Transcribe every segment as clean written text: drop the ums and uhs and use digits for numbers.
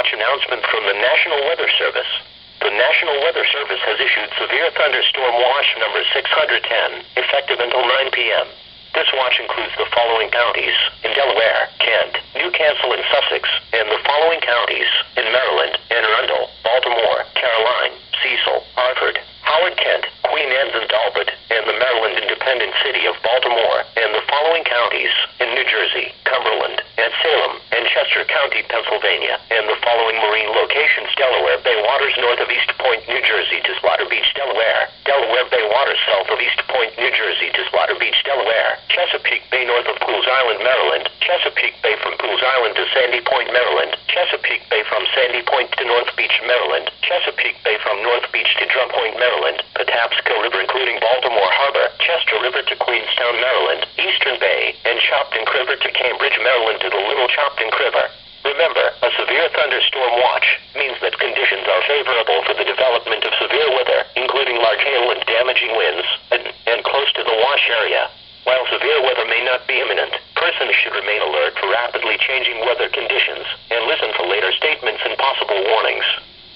watch announcement from the National Weather Service. The National Weather Service has issued severe thunderstorm watch number 610, effective until 9 p.m. This watch includes the following counties in Delaware, Kent, Newcastle and Sussex, and the following counties in Maryland, Anne Arundel, Baltimore, Caroline, Cecil, Hartford, Howard, Kent, Queen Anne's and Talbot, and the Maryland independent city of Baltimore, and the following counties in New Jersey, Cumberland, and Salem, and Chester County, Pennsylvania, and the following marine locations: Delaware Bay waters north of East Point, New Jersey to Slaughter Beach, Delaware, Delaware Bay waters south of East Point, New Jersey to Slaughter Beach, Delaware, Chesapeake Bay north of Pooles Island, Maryland, Chesapeake Bay from Pooles Island to Sandy Point, Maryland, Chesapeake Bay from Sandy Point to North Beach, Maryland, Chesapeake Bay from North Beach to Drum Point, Maryland, Patapsco River including Baltimore Harbor, Chester River to Queenstown, Maryland, Eastern Bay, and Choptank River to Cambridge, Maryland to the Little Choptank River. Remember, a severe thunderstorm watch means that conditions are favorable for the development of severe weather, including large hail and damaging winds, and close to the wash area. While severe weather may not be imminent, persons should remain alert for rapidly changing weather conditions and listen for later statements and possible warnings.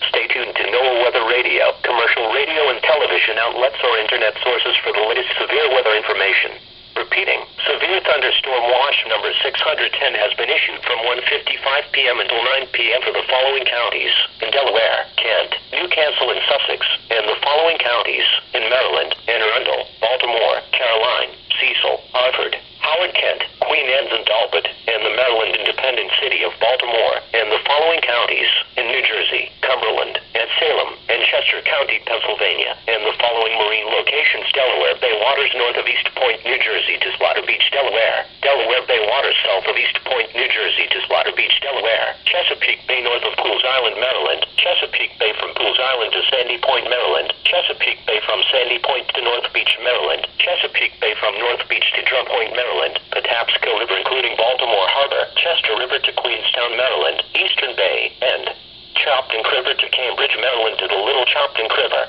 Stay tuned to NOAA Weather Radio, commercial radio and television outlets or internet sources for the latest severe weather information. Repeating, severe thunderstorm watch number 610 has been issued from 1:55 p.m. until 9 p.m. for the following counties in Delaware, Kent, Newcastle and Sussex, and the following counties in Maryland, Anne Arundel, Baltimore, Caroline, Cecil, Hartford, Howard, Kent, Queen Anne's and Talbot, and the Maryland independent city of Baltimore, and the following counties in New Jersey, Cumberland, and Salem, and Chester County, Pennsylvania, and the following marine locations: Delaware Bay waters north of East Point, New Jersey to Slaughter Beach, Delaware, Delaware Bay waters south of East Point, New Jersey to Slaughter Beach, Delaware, Chesapeake Bay north of Pooles Island, Maryland, Chesapeake Bay from Pooles Island to Sandy Point, Maryland, Chesapeake Bay from Sandy Point to North Beach, Maryland, Chesapeake Bay from North Beach to Drum Point, Maryland, Patapsco River including Baltimore Harbor, Chester River to Queenstown, Maryland, Eastern Bay, and Choptank River to Cambridge, Maryland to the Little Choptank River.